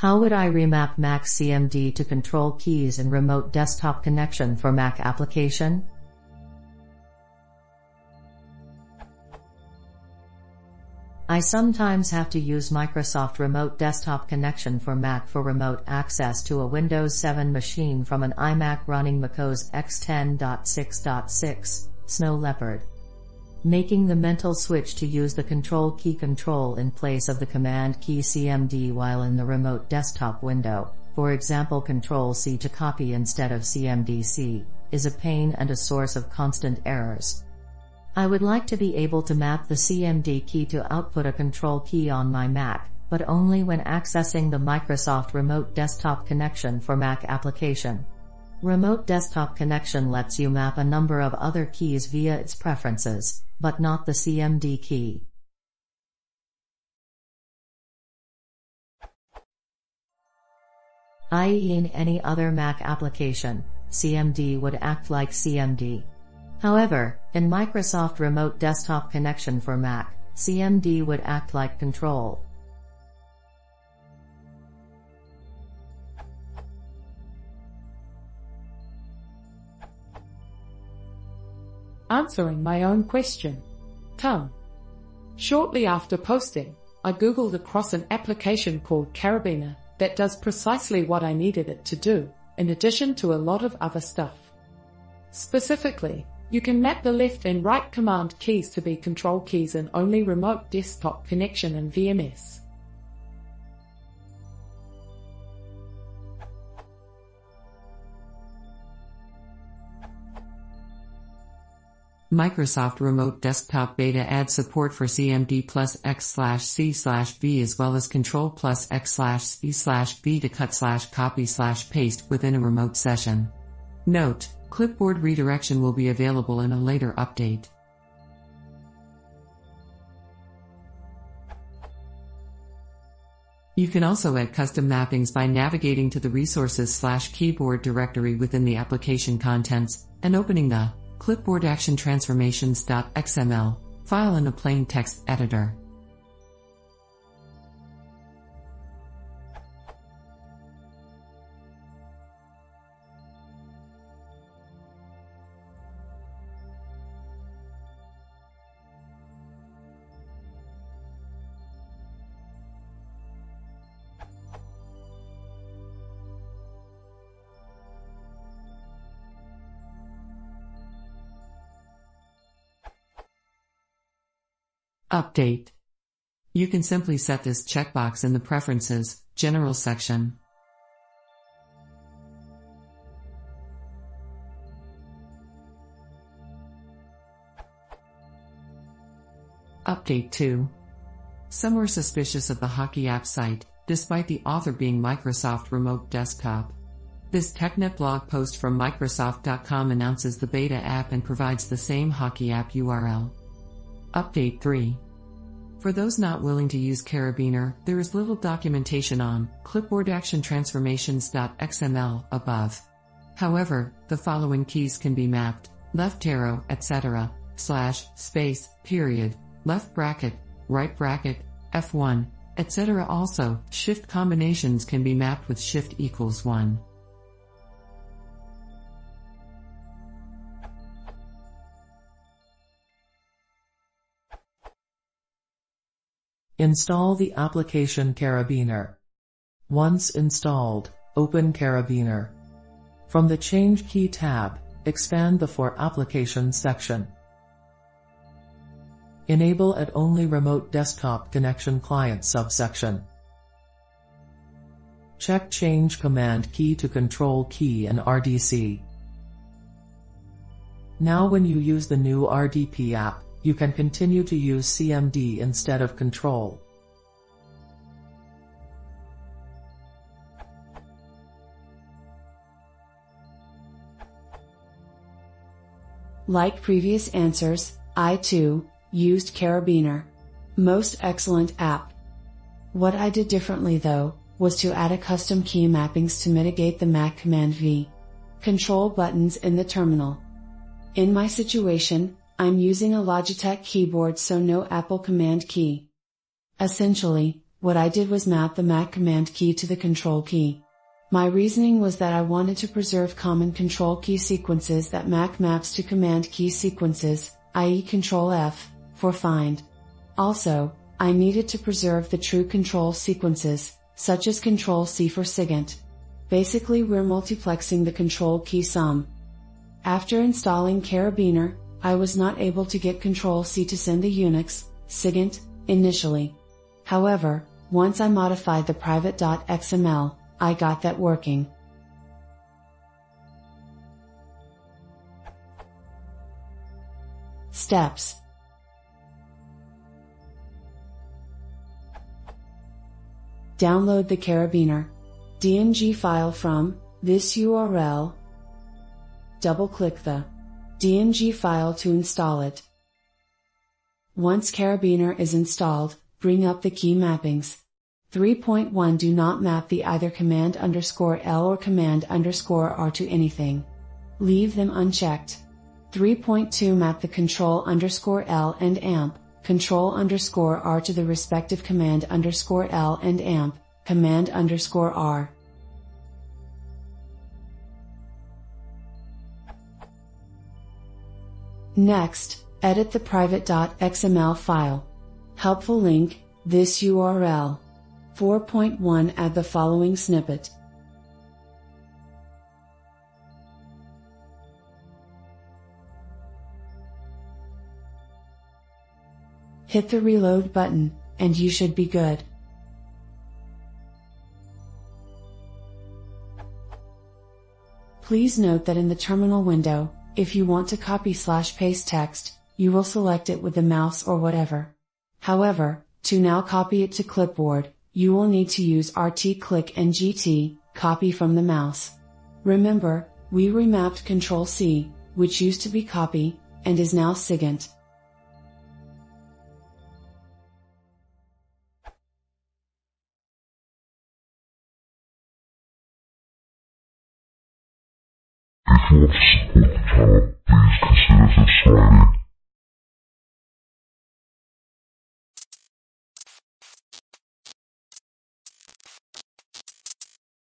How would I remap Mac CMD to control keys in Remote Desktop Connection for Mac application? I sometimes have to use Microsoft Remote Desktop Connection for Mac for remote access to a Windows 7 machine from an iMac running macOS X10.6.6, Snow Leopard. Making the mental switch to use the control key control in place of the command key CMD while in the remote desktop window, for example control C to copy instead of CMDC, is a pain and a source of constant errors. I would like to be able to map the CMD key to output a control key on my Mac, but only when accessing the Microsoft Remote Desktop Connection for Mac application. Remote Desktop Connection lets you map a number of other keys via its preferences, but not the CMD key. i.e. in any other Mac application, CMD would act like CMD. However, in Microsoft Remote Desktop Connection for Mac, CMD would act like control. Answering my own question. Come. Shortly after posting, I googled across an application called Karabiner that does precisely what I needed it to do, in addition to a lot of other stuff. Specifically, you can map the left and right command keys to be control keys in only Remote Desktop Connection and VMS. Microsoft Remote Desktop Beta adds support for CMD+X/C/V as well as Control+X/C/V to cut/copy/paste within a remote session. Note, clipboard redirection will be available in a later update. You can also add custom mappings by navigating to the resources/keyboard directory within the application contents and opening the ClipboardActionTransformations.xml file in a plain text editor. Update. You can simply set this checkbox in the Preferences, General section. Update 2. Some were suspicious of the Hockey app site, despite the author being Microsoft Remote Desktop. This TechNet blog post from Microsoft.com announces the beta app and provides the same Hockey app URL. Update 3. For those not willing to use Karabiner, there is little documentation on ClipboardActionTransformations.xml above. However, the following keys can be mapped: left arrow, etc., slash, space, period, left bracket, right bracket, F1, etc. Also, shift combinations can be mapped with shift = 1. Install the application Karabiner. Once installed, open Karabiner. From the Change Key tab, expand the For Application section. Enable at Only Remote Desktop Connection Client subsection. Check Change Command Key to Control Key and RDC. Now when you use the new RDP app, you can continue to use CMD instead of control. Like previous answers, I too used Karabiner. Most excellent app. What I did differently though, was to add a custom key mappings to mitigate the Mac command V control buttons in the terminal. In my situation, I'm using a Logitech keyboard so no Apple command key. Essentially, what I did was map the Mac command key to the control key. My reasoning was that I wanted to preserve common control key sequences that Mac maps to command key sequences, i.e. Control F, for find. Also, I needed to preserve the true control sequences, such as Control C for SIGINT. Basically, we're multiplexing the control key sum. After installing Karabiner, I was not able to get Control C to send the Unix, SIGINT, initially. However, once I modified the private.xml, I got that working. Steps. Download the Karabiner DNG file from this URL. Double-click the DNG file to install it. Once Karabiner is installed, bring up the key mappings. 3.1 Do not map the either command_L or command_R to anything. Leave them unchecked. 3.2 Map the control_L and amp, control_R to the respective command_L and amp, command_R. Next, edit the private.xml file. Helpful link, this URL. 4.1 Add the following snippet. Hit the reload button, and you should be good. Please note that in the terminal window, if you want to copy/paste text, you will select it with the mouse or whatever. However, to now copy it to clipboard, you will need to use RT-click and GT, copy from the mouse. Remember, we remapped Control-C, which used to be copy, and is now SIGINT. Before the support panel, please consider subscribing.